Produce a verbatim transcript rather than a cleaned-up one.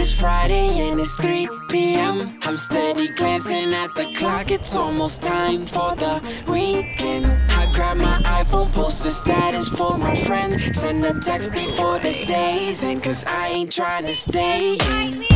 It's Friday and it's three p m I'm steady glancing at the clock. It's almost time for the weekend. I grab my iPhone, post a status for my friends, send a text before the day's end, cause I ain't trying to stay in.